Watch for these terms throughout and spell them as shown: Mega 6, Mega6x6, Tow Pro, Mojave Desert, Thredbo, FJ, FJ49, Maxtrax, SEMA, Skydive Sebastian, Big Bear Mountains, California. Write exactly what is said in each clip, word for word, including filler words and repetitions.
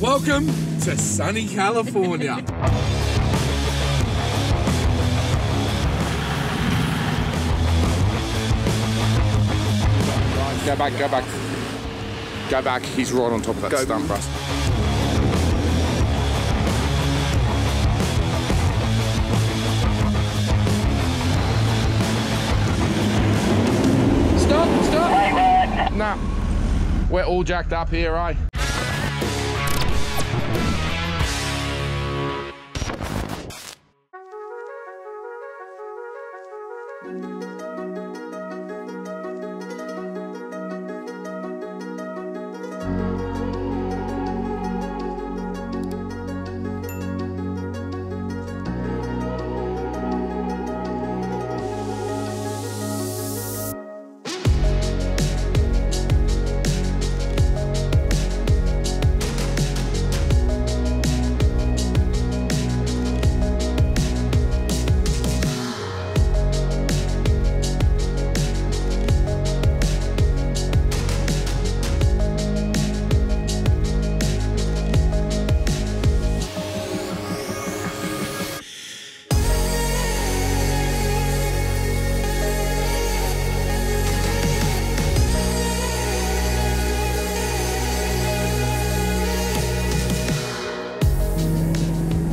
Welcome to sunny California. Go back, go back. Go back, he's right on top of that go. stump, Russ. Stop, stop! Hey, nah, we're all jacked up here, right?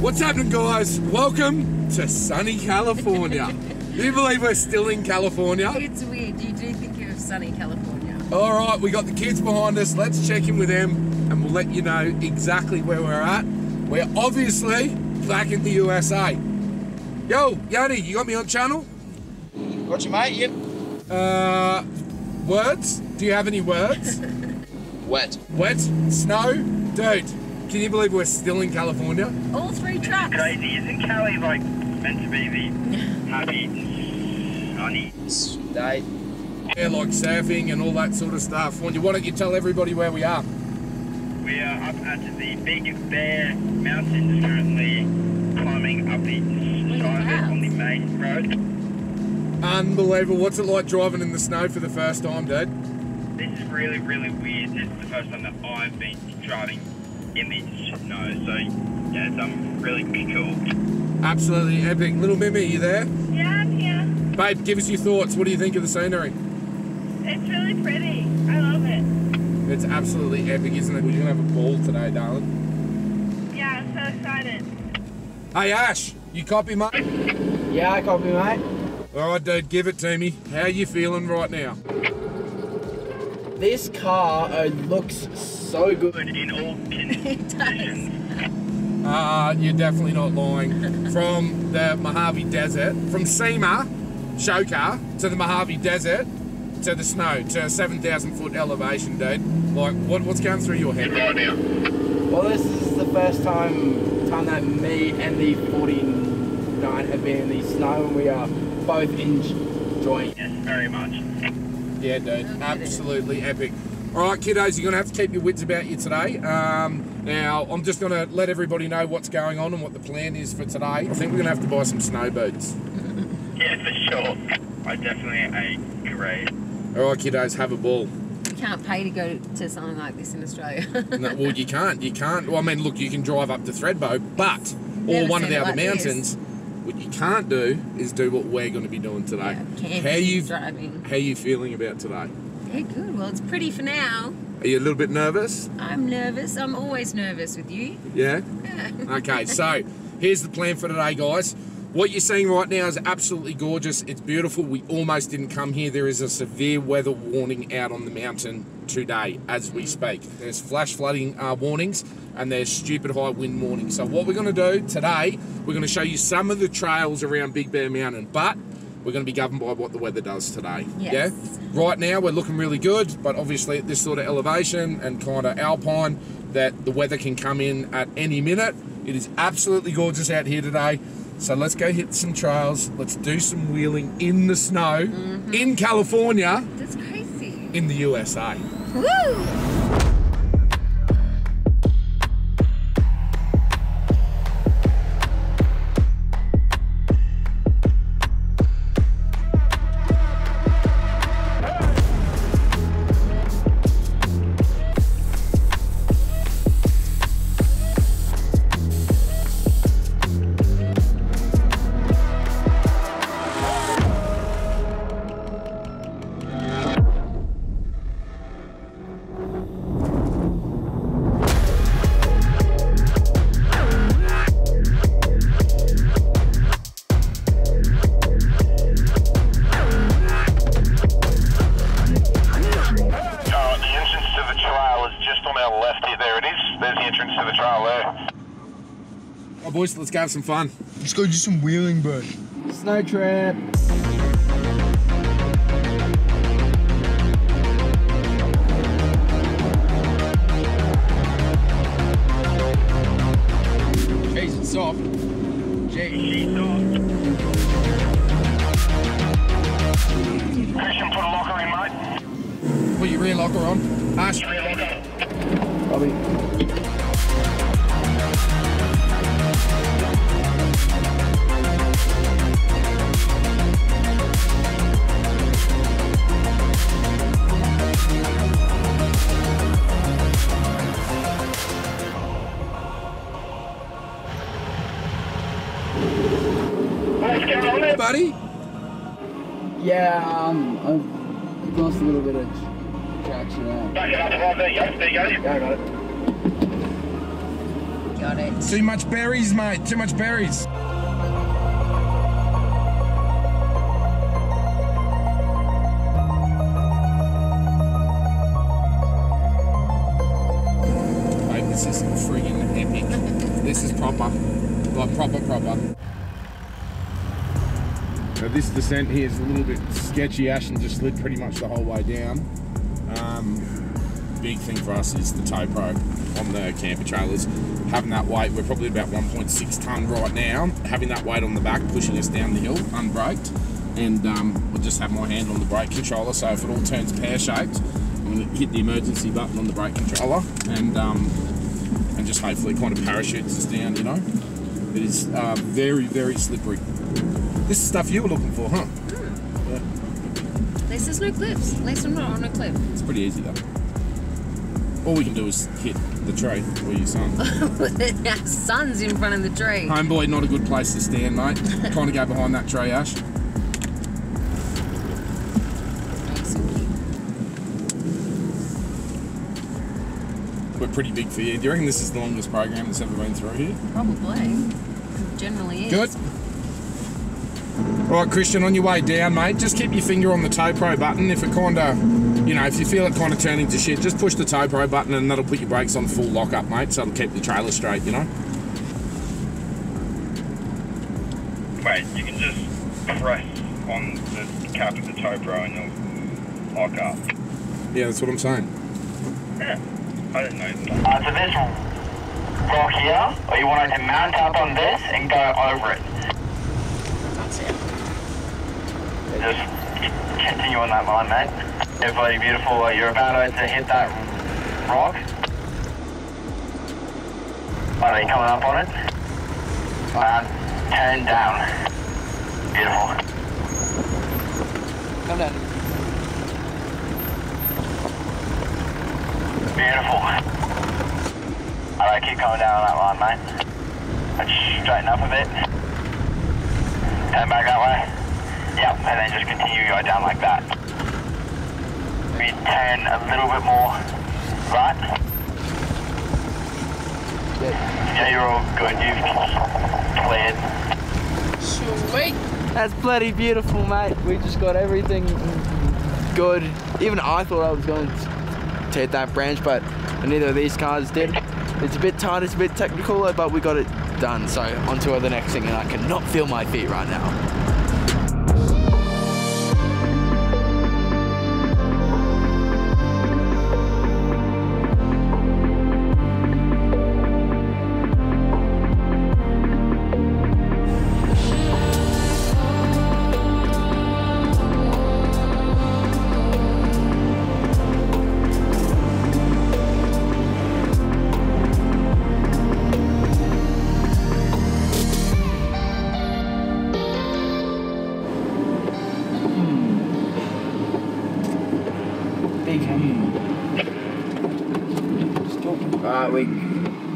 What's happening, guys? Welcome to sunny California. Do you believe we're still in California? It's weird, you do think you're sunny California. All right, we got the kids behind us. Let's check in with them and we'll let you know exactly where we're at. We're obviously back in the U S A. Yo, Yanni, you got me on channel? Got you, mate, yep. Uh, words? Do you have any words? Wet. Wet? Snow? Dude. Can you believe we're still in California? All three tracks. It's crazy. Isn't Cali like meant to be the happy, sunny state? Yeah, like surfing and all that sort of stuff. Why don't you tell everybody where we are? We are up at the Big Bear Mountains, currently climbing up the side of it on the main road. Unbelievable. What's it like driving in the snow for the first time, Dad? This is really, really weird. This is the first time that I've been driving in the snow, so yeah, it's um, really cool. Absolutely epic. Little Mimi, are you there? Yeah, I'm here. Babe, give us your thoughts. What do you think of the scenery? It's really pretty. I love it. It's absolutely epic, isn't it? We're going to have a ball today, darling. Yeah, I'm so excited. Hey, Ash, you copy, mate? Yeah, I copy, mate. All right, dude, give it to me. How are you feeling right now? This car uh, looks so good in all conditions. It does. Uh, you're definitely not lying. From the Mojave Desert, from SEMA, show car, to the Mojave Desert, to the snow, to seven thousand foot elevation, dude. Like, what, what's going through your head right now? Well, this is the first time, time that me and the forty-nine have been in the snow, and we are both enjoying it. Yes, very much. Yeah, dude, absolutely epic. All right, kiddos, you're going to have to keep your wits about you today. Um, now, I'm just going to let everybody know what's going on and what the plan is for today. I think we're going to have to buy some snow boots. Yeah, for sure. I definitely agree. All right, kiddos, have a ball. You can't pay to go to something like this in Australia. No, well, you can't. You can't. Well, I mean, look, you can drive up to Thredbo, but, or one of the other mountains. What you can't do is do what we're going to be doing today. Yeah, how you driving. How are you feeling about today? Yeah, good. Well, it's pretty for now. Are you a little bit nervous? I'm nervous. I'm always nervous with you. Yeah? Yeah. Okay, so here's the plan for today, guys. What you're seeing right now is absolutely gorgeous. It's beautiful. We almost didn't come here. There is a severe weather warning out on the mountain today as we speak. There's flash flooding uh, warnings and there's stupid high wind warnings. So what we're going to do today, we're going to show you some of the trails around Big Bear Mountain, but we're going to be governed by what the weather does today. Yes. Yeah. Right now we're looking really good, but obviously at this sort of elevation and kind of alpine, that the weather can come in at any minute. It is absolutely gorgeous out here today. So let's go hit some trails. Let's do some wheeling in the snow, mm-hmm. in California. That's crazy. In the U S A. Woo! trail left here. There it is. There's the entrance to the trail there. Oh boys, let's go have some fun. Let's go do some wheeling, bro. Snow trip. Jeez, it's soft. Jeez, it's soft. Christian, put a locker in, mate. Put your rear locker on. Ash. Rear locker. Bobby. Buddy? Yeah, um, I've lost a little bit of traction out. Back it up right there, yes, there you go. Yeah, I got it. Got it. Too much berries, mate, too much berries. Mate, this is friggin' epic. This is proper, like proper, proper. Now this descent here is a little bit sketchy. Ashton just slid pretty much the whole way down. Um, big thing for us is the tow pro on the camper trailers. Having that weight, we're probably about one point six tonne right now. Having that weight on the back, pushing us down the hill, unbraked. And um, we'll just have my hand on the brake controller, so if it all turns pear-shaped, I'm gonna hit the emergency button on the brake controller and, um, and just hopefully kind of parachutes us down, you know. It is uh, very, very slippery. This is stuff you were looking for, huh? Mm. Yeah. At least there's no cliffs. At least I'm not on a cliff. It's pretty easy though. All we can do is hit the tree or your son. Our son's in front of the tree. Homeboy, not a good place to stand, mate. Trying to go behind that tree, Ash. We're pretty big for you. Do you reckon this is the longest program that's ever been through here? Probably. It generally is. Good. Right, Christian, on your way down, mate, just keep your finger on the tow pro button. If it kind of, you know, if you feel it kind of turning to shit, just push the tow pro button and that'll put your brakes on full lock up, mate, so it'll keep the trailer straight, you know? Wait, you can just press on the cap of the tow pro and it'll lock up. Yeah, that's what I'm saying. Yeah, I didn't know that. Uh, so this rock here, or you want it to mount up on this and go over it. Just continue on that line, mate. You're bloody beautiful. You're about to hit that rock. Are you coming up on it? Uh, turn down. Beautiful. Come down. Beautiful. Alright, keep coming down on that line, mate. Let's straighten up a bit. Turn back that way. Yep, and then just continue going down like that. We turn a little bit more right. Yeah, yeah, you're all good. You've cleared. Sweet. That's bloody beautiful, mate. We just got everything good. Even I thought I was going to hit that branch, but neither of these cars did. It's a bit tight, it's a bit technical, but we got it done. So on to the next thing, and I cannot feel my feet right now.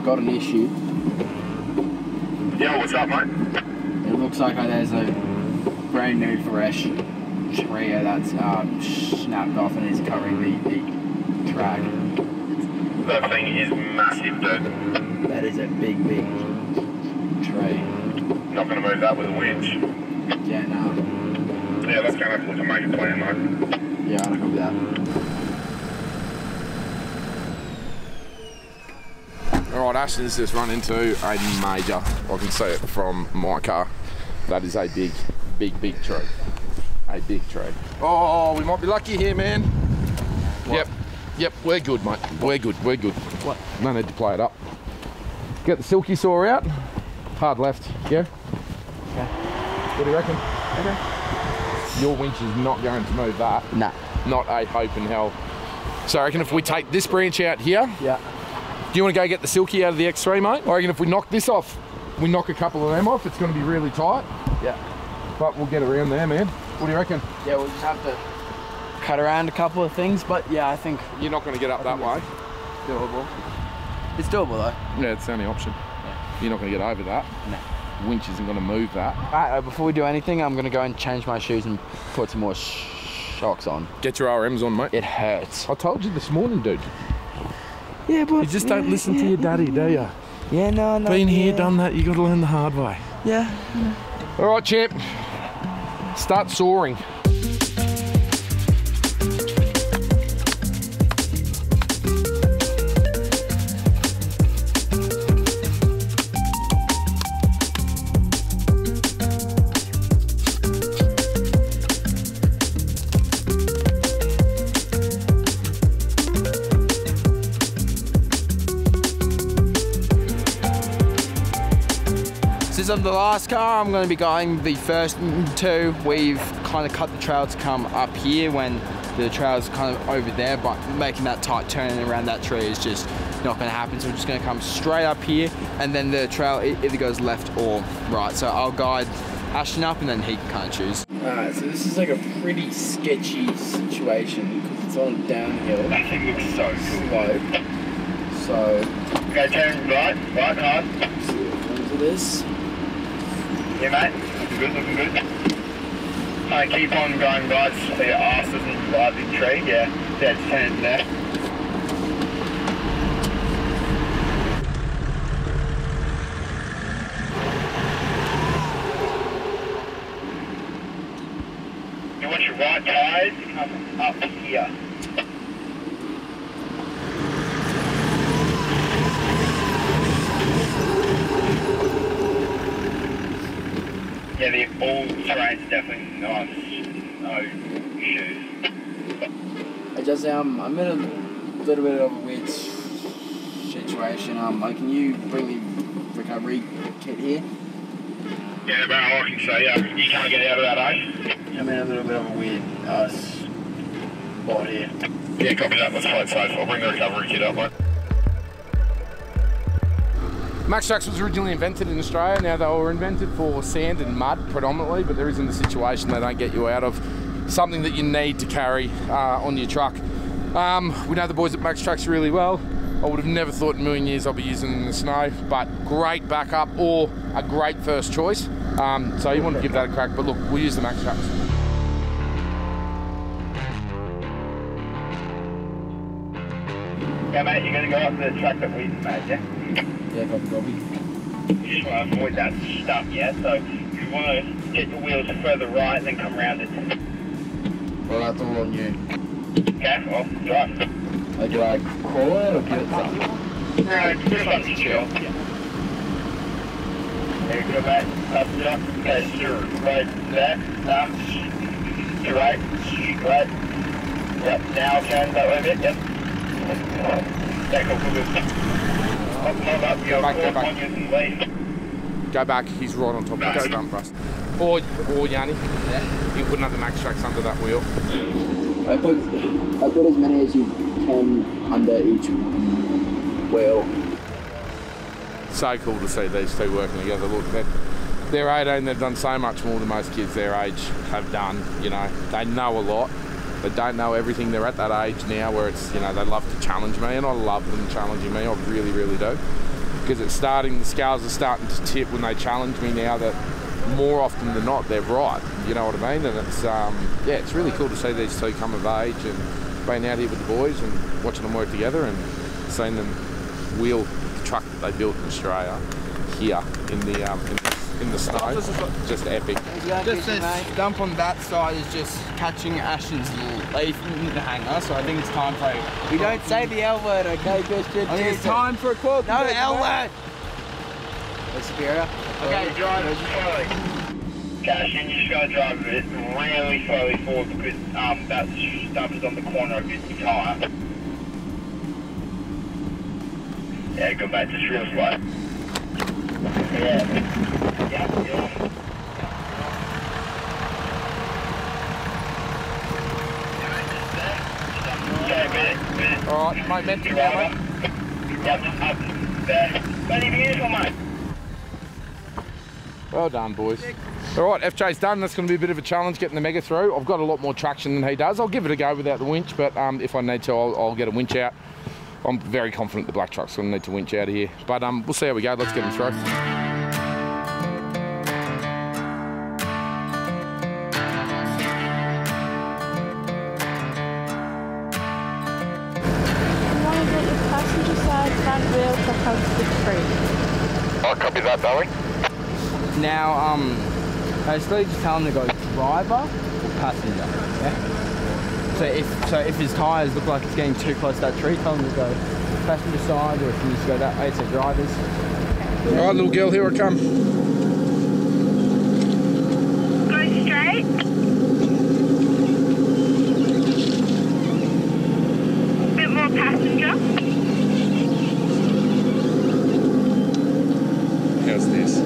Got an issue. Yeah, what's up, mate? It looks like there's a brand new fresh Sharia that's um, snapped off and is covering the, the track. That thing is massive, dude. That is a big, big tree. Not gonna move that with a winch. Yeah, no. Nah. Yeah, that's gonna have to make a plan, mate. Yeah, I don't copy that. Ashton's just run into a major, I can see it from my car. That is a big, big, big tree. A big tree. Oh, we might be lucky here, man. What? Yep, yep, we're good, mate. We're good, we're good. What? No need to play it up. Get the silky saw out. Hard left, yeah? Okay. What do you reckon? Okay. Your winch is not going to move that. No. Nah. Not a hope in hell. So I reckon if we take this branch out here. Yeah. Do you want to go get the silky out of the X three, mate? I reckon if we knock this off, we knock a couple of them off, it's going to be really tight. Yeah. But we'll get around there, man. What do you reckon? Yeah, we'll just have to cut around a couple of things, but yeah, I think... You're not going to get up that way. Doable. It's doable, though. Yeah, it's the only option. Yeah. You're not going to get over that. No. Winch isn't going to move that. All right, before we do anything, I'm going to go and change my shoes and put some more sh shocks on. Get your R Ms on, mate. It hurts. I told you this morning, dude. Yeah, but... You just don't yeah, listen yeah, to your daddy, do you? Yeah, no, no. Been here, yeah. done that, you got to learn the hard way. Yeah. yeah. All right, champ. Start soaring. Of the last car, I'm going to be going the first two. We've kind of cut the trail to come up here when the trail's kind of over there, but making that tight turn around that tree is just not going to happen. So we're just going to come straight up here, and then the trail either goes left or right. So I'll guide Ashton up, and then he can kind of choose. Alright, so this is like a pretty sketchy situation because it's on downhill. That thing looks so cool. So, okay, turn right, right hard. So into this. Yeah, mate, looking good, looking good. I uh, keep on going right, so your arse isn't by the tree, yeah. That's turn there. You want your right tires to come up here. Yeah, the all-terrain's definitely nice, no shoes. I just, um, I'm in a little bit of a weird situation. Um, like, can you bring me recovery kit here? Yeah, about all I can say, yeah. You can't get out of that, eh? I'm in a little bit of a weird, uh, spot here. Yeah, copy that, let's fight safe. I'll bring the recovery kit up, mate. Maxtrax was originally invented in Australia. Now they were invented for sand and mud predominantly, but there isn't a situation they don't get you out of. Something that you need to carry uh, on your truck. Um, we know the boys at Maxtrax really well. I would have never thought in a million years I'll be using them in the snow, but great backup or a great first choice. Um, so you want to give that a crack, but look, we'll use the Maxtrax. Yeah, mate, you're going to go up to the truck that we've made, yeah? Yeah, copy, copy. You just want to avoid that stuff, yeah? So you want to get the wheels further right and then come round it. Well, that's all on you. Okay, well, drive. Like, do I call it or give it something? No, it's just like chill. Yeah. There you go, mate. Up, up, okay, sure. Right, back, up, straight, straight. Yep, now turn that way a bit, yep. Go back, go back. Go back, he's right on top of nice. Go bumper us. Or, or Yanni, yeah. You wouldn't have the Maxtrax under that wheel. I put, I put as many as you can under each wheel. So cool to see these two working together. Look, they're, they're eighteen, they've done so much more than most kids their age have done. You know, they know a lot. They don't know everything. They're at that age now where it's, you know, they love to challenge me, and I love them challenging me. I really, really do. Because it's starting, the scales are starting to tip when they challenge me now that more often than not, they're right. You know what I mean? And it's, um, yeah, it's really cool to see these two come of age and being out here with the boys and watching them work together and seeing them wheel the truck that they built in Australia here in the, um, in this in the snow, just epic. Just this dump on that side is just catching Ashton's leaf in the hanger, so I think it's time for a... We don't say the L word, okay, Christian? I think it's time for a cork. No, the L word! Superior. Okay, drive slowly. Cash in, you just gotta drive it really slowly forward because um, that stump is on the corner of your tyre. Yeah, go back, just real slow. Yeah. Yeah, yeah. Okay, alright, mate, bend to the other way. Yeah, just up there. Buddy, beautiful, mate. Well done, boys. Alright, F J's done. That's going to be a bit of a challenge getting the Mega through. I've got a lot more traction than he does. I'll give it a go without the winch, but um, if I need to, I'll, I'll get a winch out. I'm very confident the black truck's going to need to winch out of here. But um, we'll see how we go. Let's get him through. Now, um, basically just tell him to go driver or passenger, yeah? So if, so if his tyres look like it's getting too close to that tree, tell him to go passenger side, or if you just go that way, so drivers. Alright, little girl, here I come. Go straight. Bit more passenger. How's this?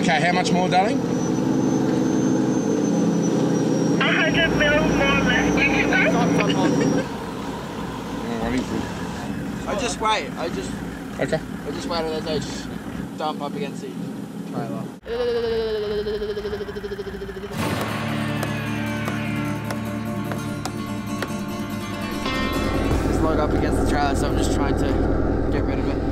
Okay, how much more, darling? one hundred mil more left, you can go. I just wait, I just... Okay. I just wait until they dump up against the trailer. It's log up against the trailer, so I'm just trying to get rid of it.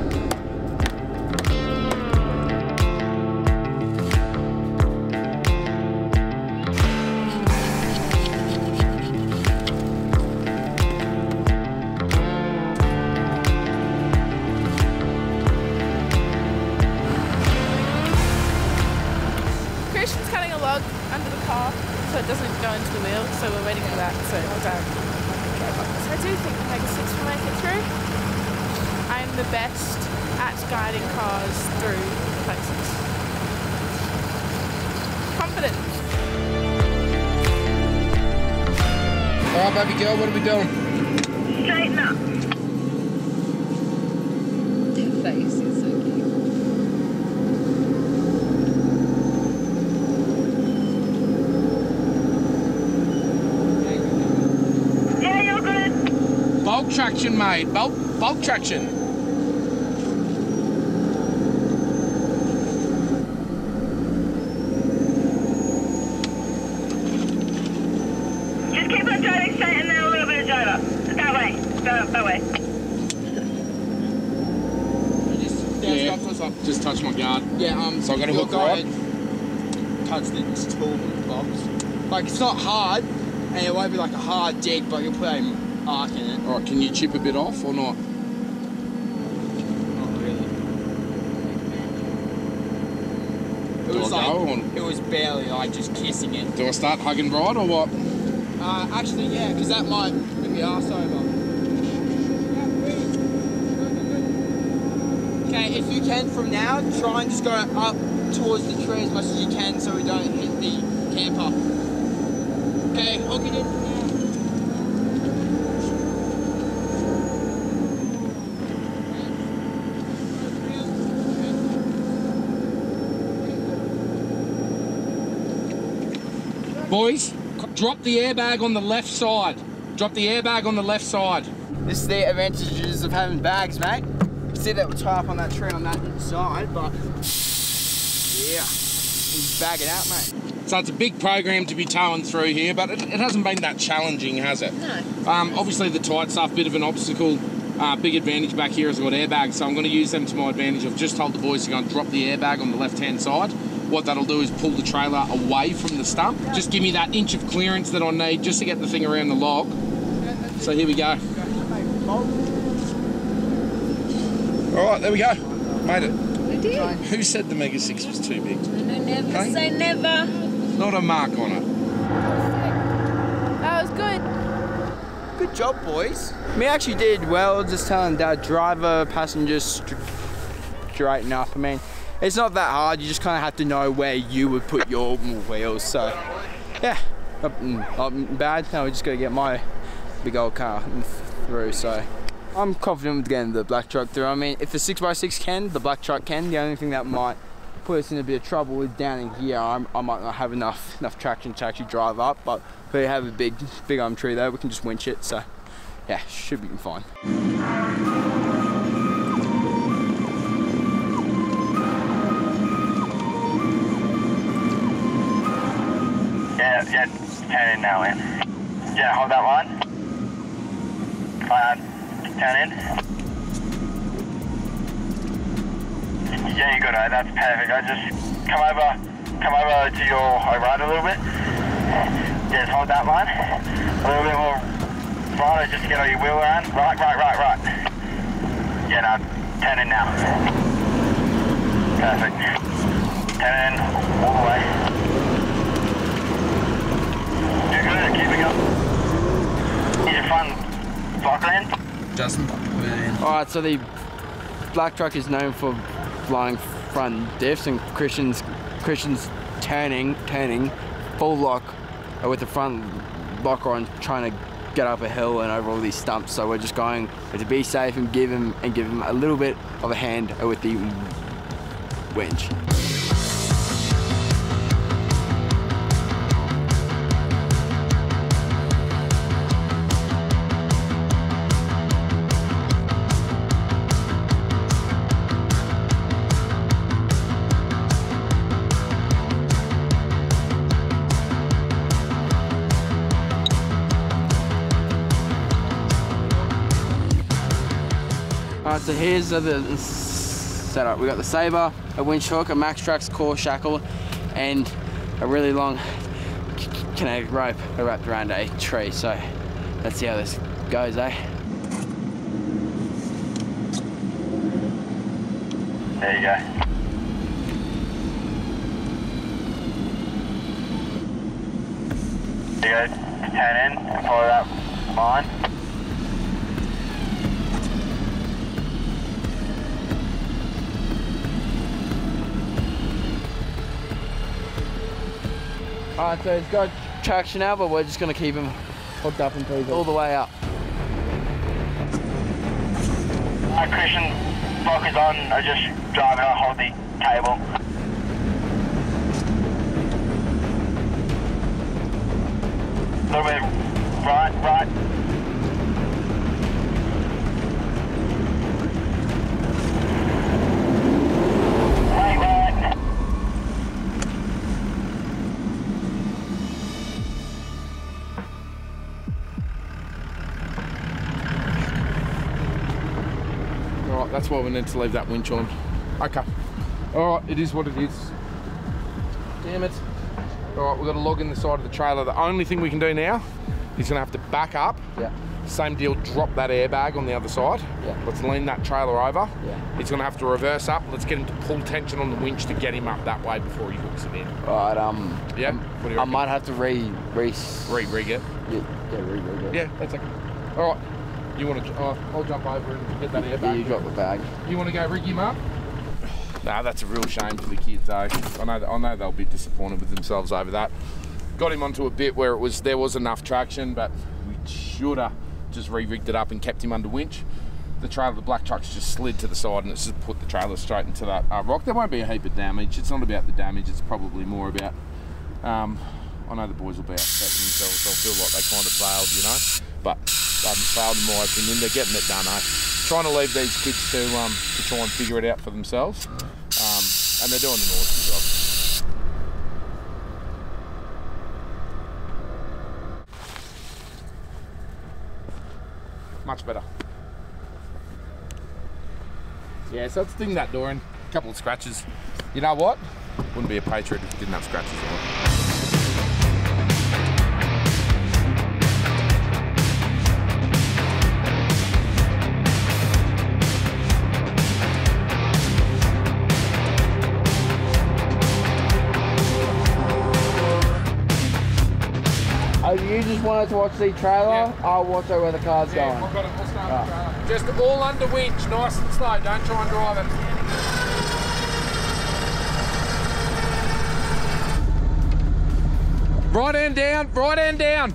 Alright, baby girl, what are we doing? Straighten up. Your face is so cute. Yeah, you're good. Bulk traction, mate. Bulk, bulk traction. Just touch my guard. Yeah, um, so I got to hook right. Touch the tool and blobs. Like, it's not hard, and it won't be like a hard dig, but you'll put an arc in it. Alright, can you chip a bit off or not? Not really. It Do was I go like, or? It was barely like just kissing it. Do I start hugging Bride or what? Uh, actually, yeah, because that might be the arse over. If you can, from now, try and just go up towards the tree as much as you can so we don't hit the camper. Okay, hook it in from now. Boys, drop the airbag on the left side. Drop the airbag on the left side. This is the advantages of having bags, mate. See that will tie up on that tree on that side, but yeah. and bag it out, mate. So it's a big program to be towing through here, but it, it hasn't been that challenging, has it? No. Um, obviously the tight stuff, bit of an obstacle. Uh, big advantage back here is I've got airbags, so I'm going to use them to my advantage. I've just told the boys to go and drop the airbag on the left-hand side. What that'll do is pull the trailer away from the stump. Just give me that inch of clearance that I need just to get the thing around the log. So here we go. All right, there we go. Made it. We did. Who said the Mega six was too big? No, never okay. Say never. Not a mark on it. That was good. Good job, boys. We actually did well, just telling Dad, driver, passenger, straighten up. I mean, it's not that hard, you just kind of have to know where you would put your wheels, so yeah, not, not bad. Now we just got to get my big old car through, so I'm confident with getting the black truck through. I mean, if the six by six can, the black truck can. The only thing that might put us in a bit of trouble is down in here, I'm, I might not have enough enough traction to actually drive up, but if we have a big, big arm tree there, we can just winch it, so yeah, should be fine. Yeah, turn in now, man. Yeah, hold that line. Fine, turn in. Yeah, you got it, that's perfect. I just come over, come over to your override a little bit. Just hold that line. A little bit more right, just to get all your wheel around. Right, right, right, right. Yeah, now turn in now. Perfect. Turn in all the way. Alright, so the black truck is known for flying front diffs and Christian's, Christian's turning, turning, full lock with the front locker on, trying to get up a hill and over all these stumps. So we're just going to be safe and give him and give him a little bit of a hand with the winch. Alright, so here's the setup. We got the Sabre, a winch hook, a Maxtrax core shackle, and a really long Canadian rope wrapped around a tree. So let's see how this goes, eh? There you go. There you go. Turn in and follow that line. Alright, so it's got traction now, but we're just going to keep him hooked up and all the way up. Alright, Christian, block is on. I just drive it, I hold the table. A little bit right, right. Right, right. That's why we need to leave that winch on. Okay. Alright, it is what it is. Damn it. Alright, we've got a log in the side of the trailer. The only thing we can do now is gonna have to back up. Yeah. Same deal, drop that airbag on the other side. Yeah. Let's lean that trailer over. Yeah. It's gonna have to reverse up. Let's get him to pull tension on the winch to get him up that way before he hooks it in. Alright, um yeah. Um, what do you reckon? I might have to re re re-rig it. Yeah, yeah, re-rig it. Yeah, that's okay. Alright. You want to, oh, I'll jump over and get that airbag. Yeah, you drop the bag. You want to go rig him up? Nah, that's a real shame for the kids though. I know, that, I know they'll be disappointed with themselves over that. Got him onto a bit where it was, there was enough traction, but we should have just re-rigged it up and kept him under winch. The trailer, the black truck's just slid to the side and it's just put the trailer straight into that uh, rock. There won't be a heap of damage. It's not about the damage, it's probably more about, um, I know the boys will be upset with themselves. They'll feel like they kind of failed, you know, but I haven't failed in my opinion, they're getting it done, eh? Trying to leave these kids to, um, to try and figure it out for themselves, um, and they're doing an awesome job. much better. Yeah, so it's dinged that door in. A couple of scratches. You know what? Wouldn't be a patriot if it didn't have scratches on it. You just wanted to watch the trailer? Yeah. I'll watch over where the car's yeah, going. I've got it. We'll start right. The trailer. Just all under winch, nice and slow. Don't try and drive it. Right hand down, right hand down.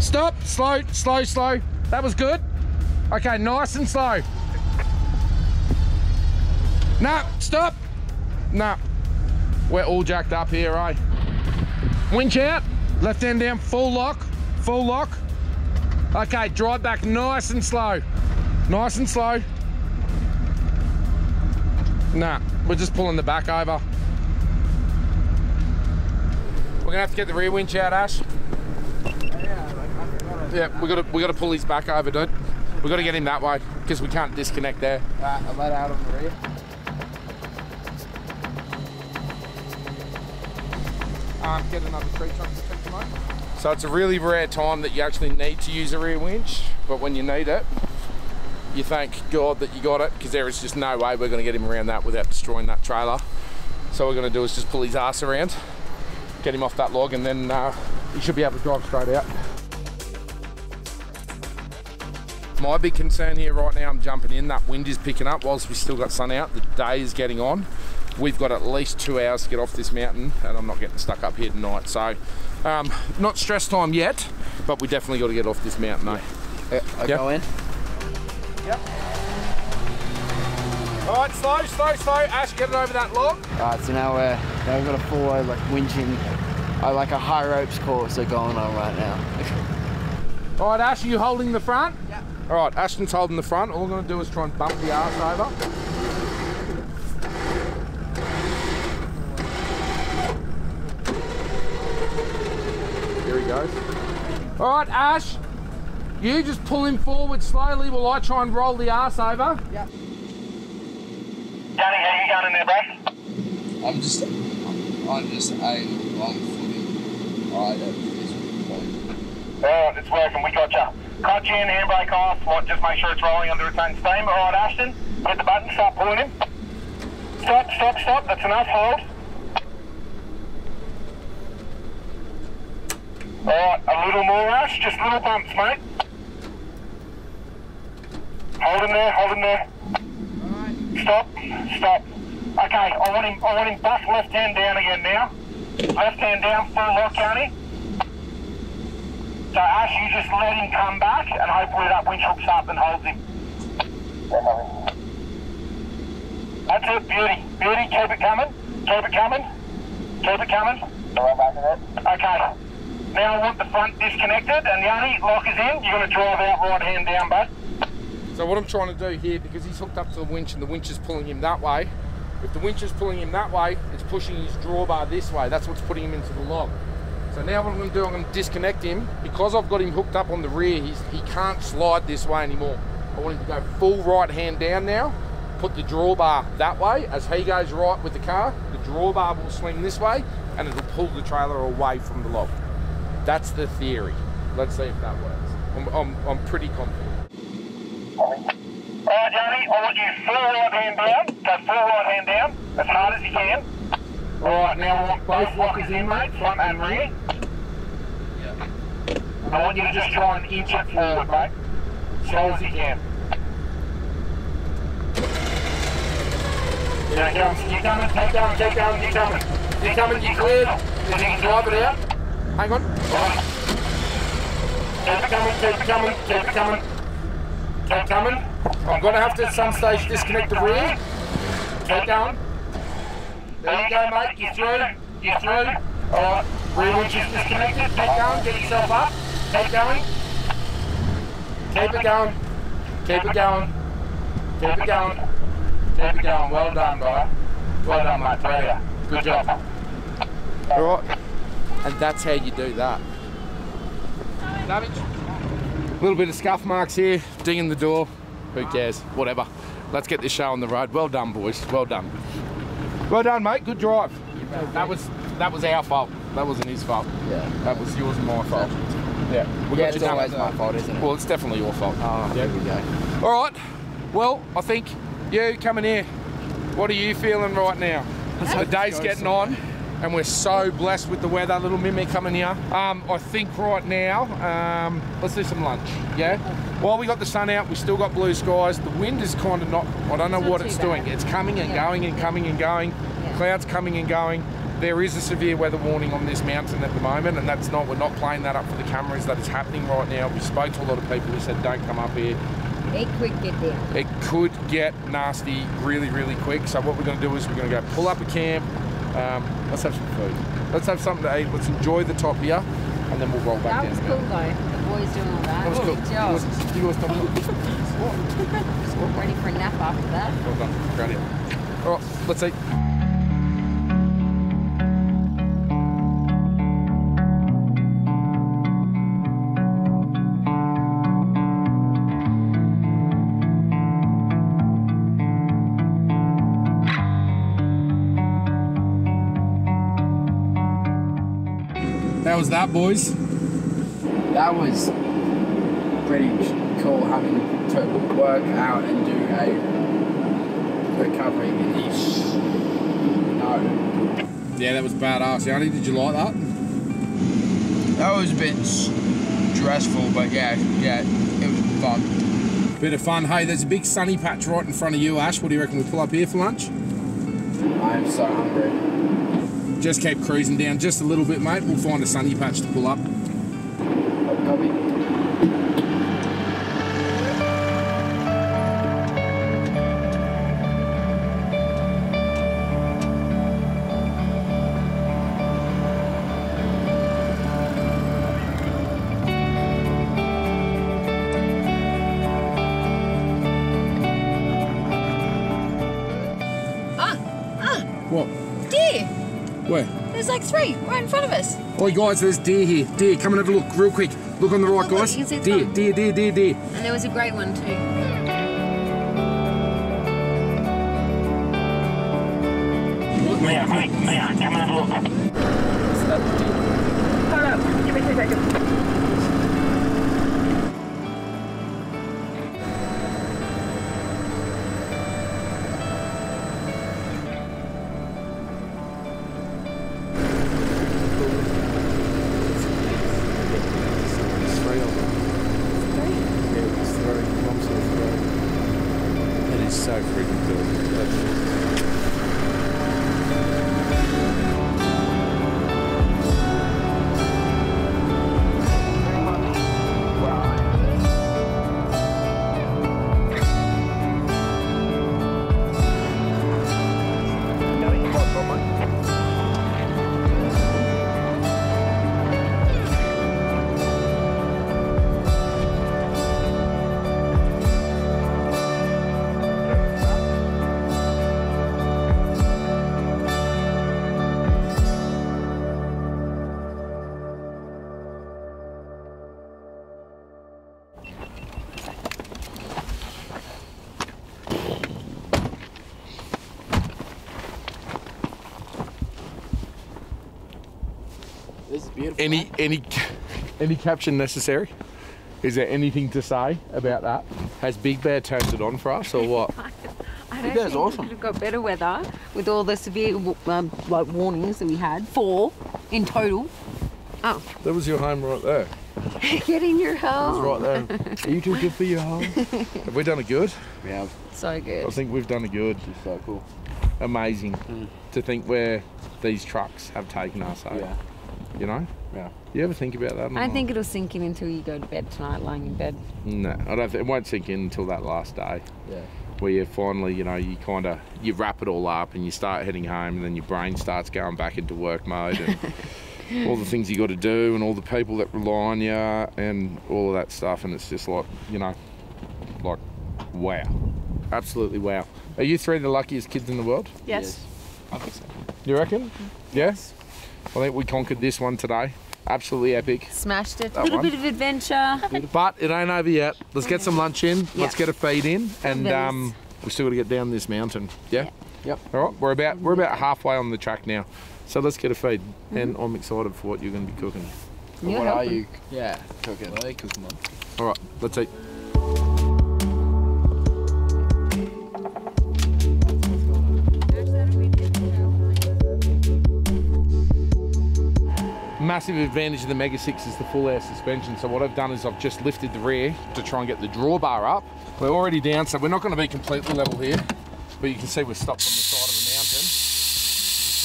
Stop, slow, slow, slow. That was good. Okay, nice and slow. No, stop. No. We're all jacked up here, eh? Winch out. Left hand down, full lock, full lock. Okay, drive back nice and slow. Nice and slow. Nah, we're just pulling the back over. We're gonna have to get the rear winch out, Ash. Yeah, we gotta we gotta pull his back over, dude. We gotta get him that way, because we can't disconnect there. Right, I'll let out on the rear. Um, get another tree trunk to take them over. So it's a really rare time that you actually need to use a rear winch, but when you need it, you thank God that you got it, because there is just no way we're going to get him around that without destroying that trailer. So what we're going to do is just pull his ass around, get him off that log, and then uh, he should be able to drive straight out. My big concern here right now, I'm jumping in, that wind is picking up whilst we've still got sun out, the day is getting on. We've got at least two hours to get off this mountain, and I'm not getting stuck up here tonight. So, um, not stress time yet, but we definitely got to get off this mountain, eh? Yeah, I yep. go in. Yep. All right, slow, slow, slow. Ash, get it over that log. All right, so now we're now we've got a full load, like winching, uh, like a high ropes course are going on right now. All right, Ash, are you holding the front? Yeah. All right, Ashton's holding the front. All we're going to do is try and bump the arse over. Goes. All right, Ash, you just pull him forward slowly while I try and roll the arse over. Yeah. Danny, how you going in there, bro? I'm just, I'm just aiming long footing. All right, uh, it's working, we got you. Clutch in, handbrake off, like, just make sure it's rolling under its own steam. All right, Ashton, hit the button, start pulling him. Stop, stop, stop, that's enough, hold. All right, a little more, Ash, just little bumps, mate. Hold him there, hold him there. All right. Stop, stop. Okay, I want him, I want him back left hand down again now. Left hand down, full lock, Johnny. So Ash, you just let him come back, and hopefully that winch hooks up and holds him. That's it, beauty. Beauty, keep it coming, keep it coming, keep it coming. Okay. Now I want the front disconnected, and the only lock is in, you're going to drive out right hand down, bud. So what I'm trying to do here, because he's hooked up to the winch and the winch is pulling him that way, if the winch is pulling him that way, it's pushing his drawbar this way. That's what's putting him into the log. So now what I'm going to do, I'm going to disconnect him. Because I've got him hooked up on the rear, he's, he can't slide this way anymore. I want him to go full right hand down now, put the drawbar that way. As he goes right with the car, the drawbar will swing this way, and it'll pull the trailer away from the log. That's the theory. Let's see if that works. I'm, I'm, I'm pretty confident. Alright, Johnny, I want you full right hand down. Go full right hand down, as hard as you can. Alright, now I want both lockers in, mate, front and rear. Yeah. I want you to just try and inch it forward, mate. Slow as you can. Yeah, keep coming, keep coming, keep coming, keep coming. Keep coming, you're cleared, and you can drive it out. Hang on. Right. Keep it coming, keep it coming, keep it coming. Keep coming. I'm going to have to at some stage disconnect the rear. Keep going. There you go, mate. You're through. You're through. Alright. Rear winch is disconnected. Keep going. Get yourself up. Keep going. Keep it going. Keep it going. Keep it going. Keep it going. Well done, brother. Well done, mate. Brilliant. Good job. Alright. And that's how you do that. Damage. A little bit of scuff marks here, ding in the door, who cares, whatever. Let's get this show on the road. Well done, boys, well done. Well done, mate, good drive. That was that was our fault, that wasn't his fault. Yeah. That was yours and my fault. Yeah, we yeah, got you done. It's always my fault, isn't it? Well, it's definitely your fault. Oh, there we go. All right, well, I think you coming here, what are you feeling right now? The day's getting on. And we're so blessed with the weather. Little Mimi coming here. Um, I think right now, um, let's do some lunch, yeah? While we got the sun out, we still got blue skies. The wind is kind of not, I don't know what it's doing. It's coming and going and coming and going. Clouds coming and going. There is a severe weather warning on this mountain at the moment, and that's not, we're not playing that up for the cameras. That is happening right now. We spoke to a lot of people who said, don't come up here. It could get down. It could get nasty really, really quick. So what we're gonna do is we're gonna go pull up a camp. Um, let's have some food. Let's have something to eat. Let's enjoy the top here, and then we'll roll back down. That was cool though. The boys doing all that. That was cool. Good job. You guys done good. Ready for a nap after that. Well done. Great. All right, let's eat. How was that, boys? That was pretty cool having to work out and do a recovery-ish. No. Yeah, that was badass. Yanni, did you like that? That was a bit stressful, but yeah, yeah, it was fun. Bit of fun. Hey, there's a big sunny patch right in front of you, Ash. What do you reckon we pull up here for lunch? I am so hungry. Just keep cruising down just a little bit, mate. We'll find a sunny patch to pull up. Like three right in front of us. Oh guys, there's deer here. Deer, come and have a look real quick. Look on the right, oh, guys. Look, you can see it's deer, deer, deer, deer, deer. And there was a great one too. Any any any caption necessary? Is there anything to say about that? Has Big Bear turned it on for us or what? I don't think awesome. We could have got better weather with all the severe um, like warnings that we had. Four in total. Oh. That was your home right there. Get in your home. That was right there. Are you too good for your home? Have we done a good? We have. So good. I think we've done a good. It's so cool. Amazing mm. to think where these trucks have taken us over. Yeah. You know? Yeah. You ever think about that? I don't think it'll sink in until you go to bed tonight, lying in bed. No, I don't think it won't sink in until that last day. Yeah. Where you finally, you know, you kind of, you wrap it all up and you start heading home and then your brain starts going back into work mode and all the things you got to do and all the people that rely on you and all of that stuff. And it's just like, you know, like, wow. Absolutely wow. Are you three the luckiest kids in the world? Yes. Yes. I think so. You reckon? Yes. Yeah? I think we conquered this one today. Absolutely epic. Smashed it. That a little one. bit of adventure. But it ain't over yet. Let's get some lunch in. Yeah. Let's get a feed in, and um, we still got to get down this mountain. Yeah. yeah. Yep. All right. We're about we're about halfway on the track now, so let's get a feed. Mm-hmm. And I'm excited for what you're going to be cooking. But what helping. are you? Yeah. Cooking. What are you cooking on? All right. Let's eat. Massive advantage of the Mega six is the full air suspension. So what I've done is I've just lifted the rear to try and get the drawbar up. We're already down, so we're not going to be completely level here, but you can see we're stopped on the side of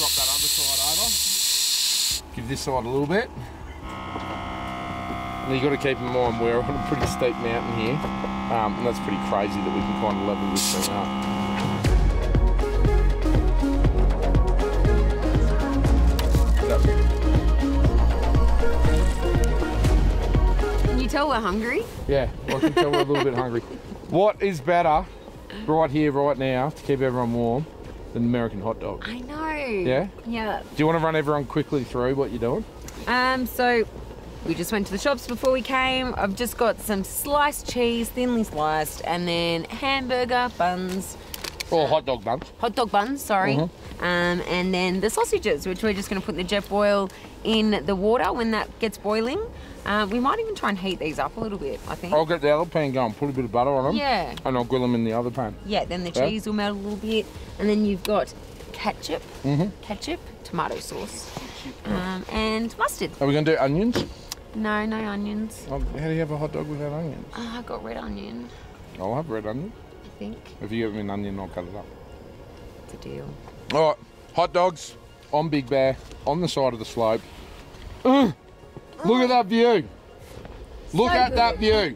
the mountain. Just drop that underside over. Give this side a little bit. Now you've got to keep in mind we're on a pretty steep mountain here, um, and that's pretty crazy that we can kind of level this thing up. Tell we're hungry. Yeah, I can tell we're a little bit hungry. What is better right here, right now, to keep everyone warm than American hot dog? I know. Yeah? Yeah. Do you want to run everyone quickly through what you're doing? Um, so we just went to the shops before we came. I've just got some sliced cheese, thinly sliced, and then hamburger buns. Or hot dog buns. Hot dog buns, sorry. Mm-hmm. Um, and then the sausages, which we're just going to put the jet boil in the water when that gets boiling. Um, we might even try and heat these up a little bit, I think. I'll get the other pan going, put a bit of butter on them. Yeah. And I'll grill them in the other pan. Yeah, then the yeah. cheese will melt a little bit. And then you've got ketchup, mm-hmm. ketchup, tomato sauce, um, and mustard. Are we going to do onions? No, no onions. How do you have a hot dog without onions? Oh, I got red onion. I'll have red onion. I think. If you give me an onion, I'll cut it up. It's a deal. All right, hot dogs on Big Bear, on the side of the slope. Ugh, look oh. at that view. Look so at good. that view.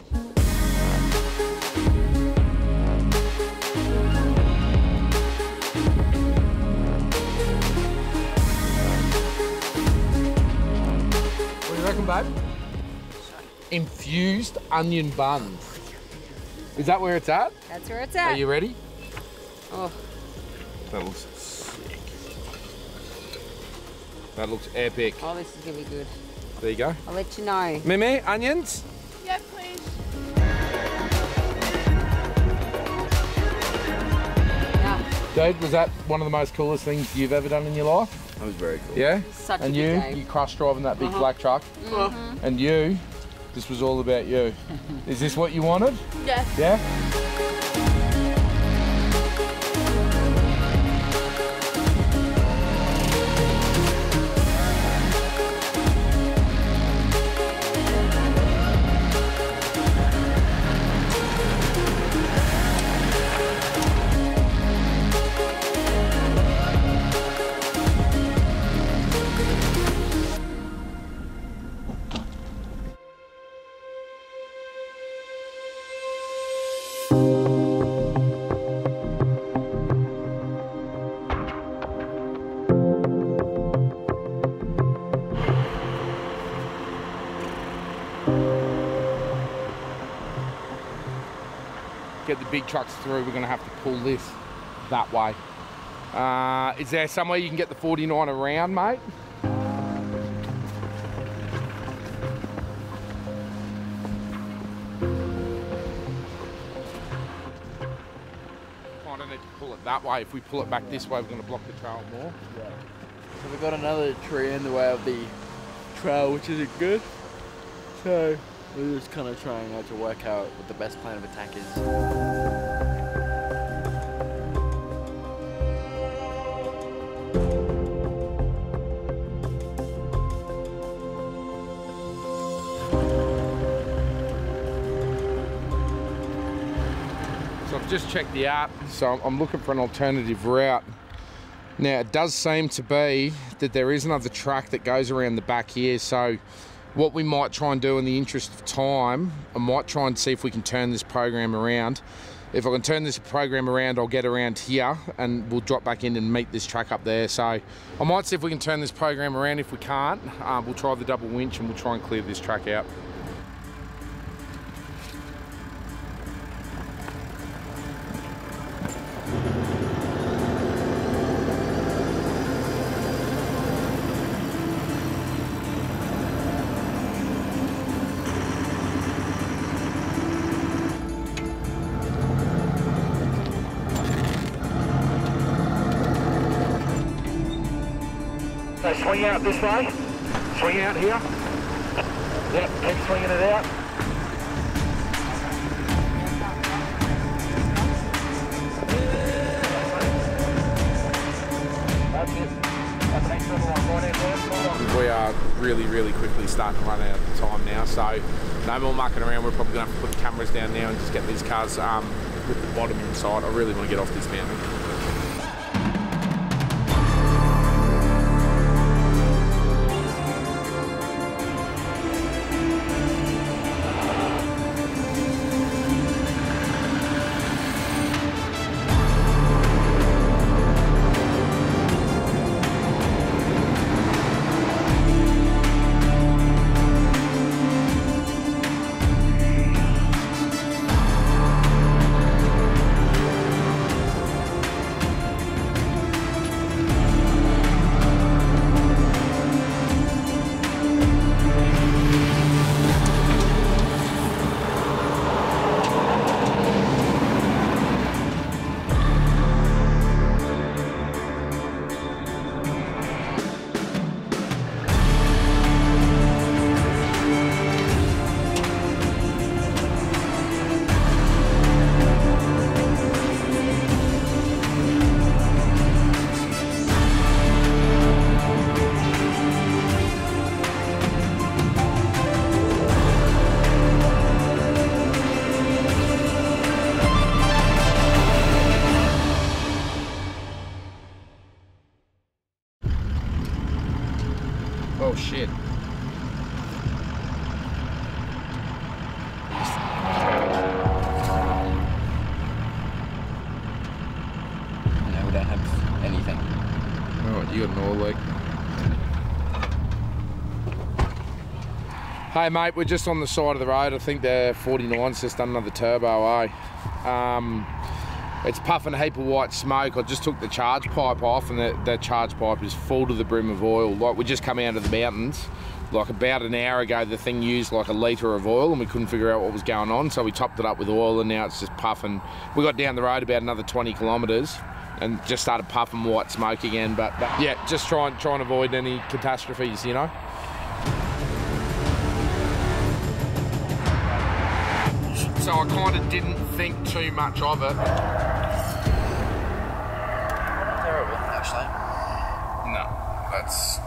What do you reckon, babe? Infused onion buns. Is that where it's at? That's where it's at. Are you ready? Oh. That looks sick. That looks epic. Oh, this is gonna be good. There you go. I'll let you know. Mimi, onions? Yeah, please. Yeah. Dave, was that one of the most coolest things you've ever done in your life? That was very cool. Yeah? Such and a you, day. you crushed driving that big uh-huh. black truck. Mm-hmm. And you, this was all about you. Is this what you wanted? Yeah. Yeah? Get the big trucks through, we're gonna have to pull this that way. Uh, is there somewhere you can get the forty-nine around, mate? I don't need to pull it that way. If we pull it back this way, we're gonna block the trail more. Yeah. So we've got another tree in the way of the trail, which isn't good. So we're just kind of trying uh, to work out what the best plan of attack is. So I've just checked the app, so I'm looking for an alternative route. Now it does seem to be that there is another track that goes around the back here, so what we might try and do in the interest of time, I might try and see if we can turn this program around. If I can turn this program around, I'll get around here and we'll drop back in and meet this track up there. So I might see if we can turn this program around. If we can't, uh, we'll try the double winch and we'll try and clear this track out. Alright, swing out this way. Swing out here. Yep, keep swinging it out. That's it. That's the next level one. Right out there. We are really, really quickly starting to run out of time now, so no more mucking around. We're probably going to have to put cameras down now and just get these cars um, with the bottom inside. I really want to get off this mountain. Oh shit. No, we don't have anything. Oh, you got an oil leak. Hey mate, we're just on the side of the road. I think the forty-nine's just done another turbo, eh? Um, It's puffing a heap of white smoke. I just took the charge pipe off and the, the charge pipe is full to the brim of oil. Like, we just come out of the mountains. Like about an hour ago, the thing used like a litre of oil and we couldn't figure out what was going on. So we topped it up with oil and now it's just puffing. We got down the road about another twenty kilometres and just started puffing white smoke again. But, but yeah, just try and, try and avoid any catastrophes, you know? So I kind of didn't think too much of it. Terrible, actually. No, that's